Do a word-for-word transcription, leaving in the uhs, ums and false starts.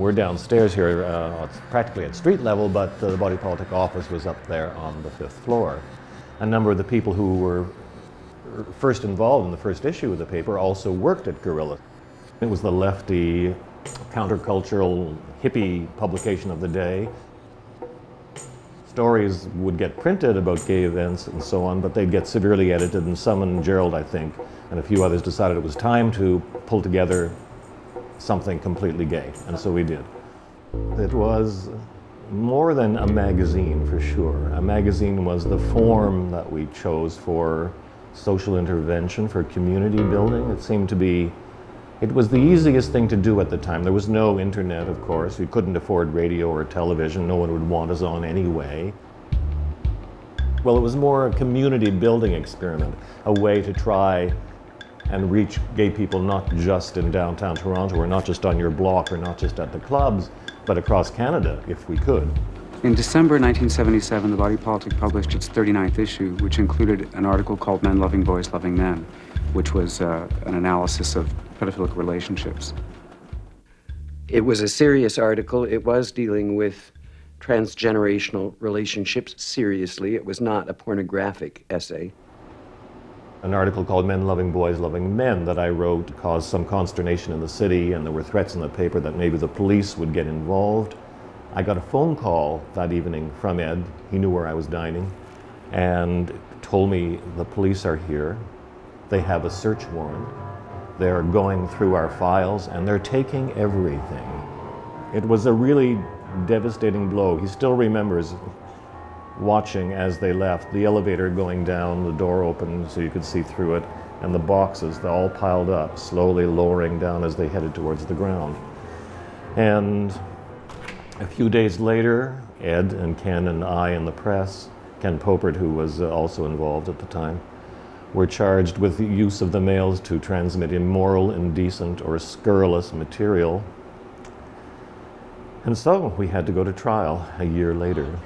We're downstairs here, uh, it's practically at street level, but uh, the Body Politic office was up there on the fifth floor. A number of the people who were first involved in the first issue of the paper also worked at Guerrilla. It was the lefty, countercultural, hippie publication of the day. Stories would get printed about gay events and so on, but they'd get severely edited, and someone, Gerald, I think, and a few others decided it was time to pull together something completely gay, and so we did. It was more than a magazine, for sure. A magazine was the form that we chose for social intervention, for community building. It seemed to be, it was the easiest thing to do at the time. There was no internet, of course. We couldn't afford radio or television. No one would want us on anyway. Well, it was more a community building experiment, a way to try and reach gay people not just in downtown Toronto, or not just on your block, or not just at the clubs, but across Canada, if we could. In December nineteen seventy-seven, The Body Politic published its thirty-ninth issue, which included an article called Men Loving Boys Loving Men, which was uh, an analysis of pedophilic relationships. It was a serious article. It was dealing with transgenerational relationships seriously. It was not a pornographic essay. An article called Men Loving Boys Loving Men that I wrote caused some consternation in the city, and there were threats in the paper that maybe the police would get involved. I got a phone call that evening from Ed. He knew where I was dining and told me the police are here. They have a search warrant. They're going through our files and they're taking everything. It was a really devastating blow. He still remembers watching as they left, the elevator going down, the door open so you could see through it, and the boxes, they all piled up, slowly lowering down as they headed towards the ground. And a few days later, Ed and Ken and I and the press, Ken Popert, who was also involved at the time, were charged with the use of the mails to transmit immoral, indecent, or scurrilous material. And so we had to go to trial a year later.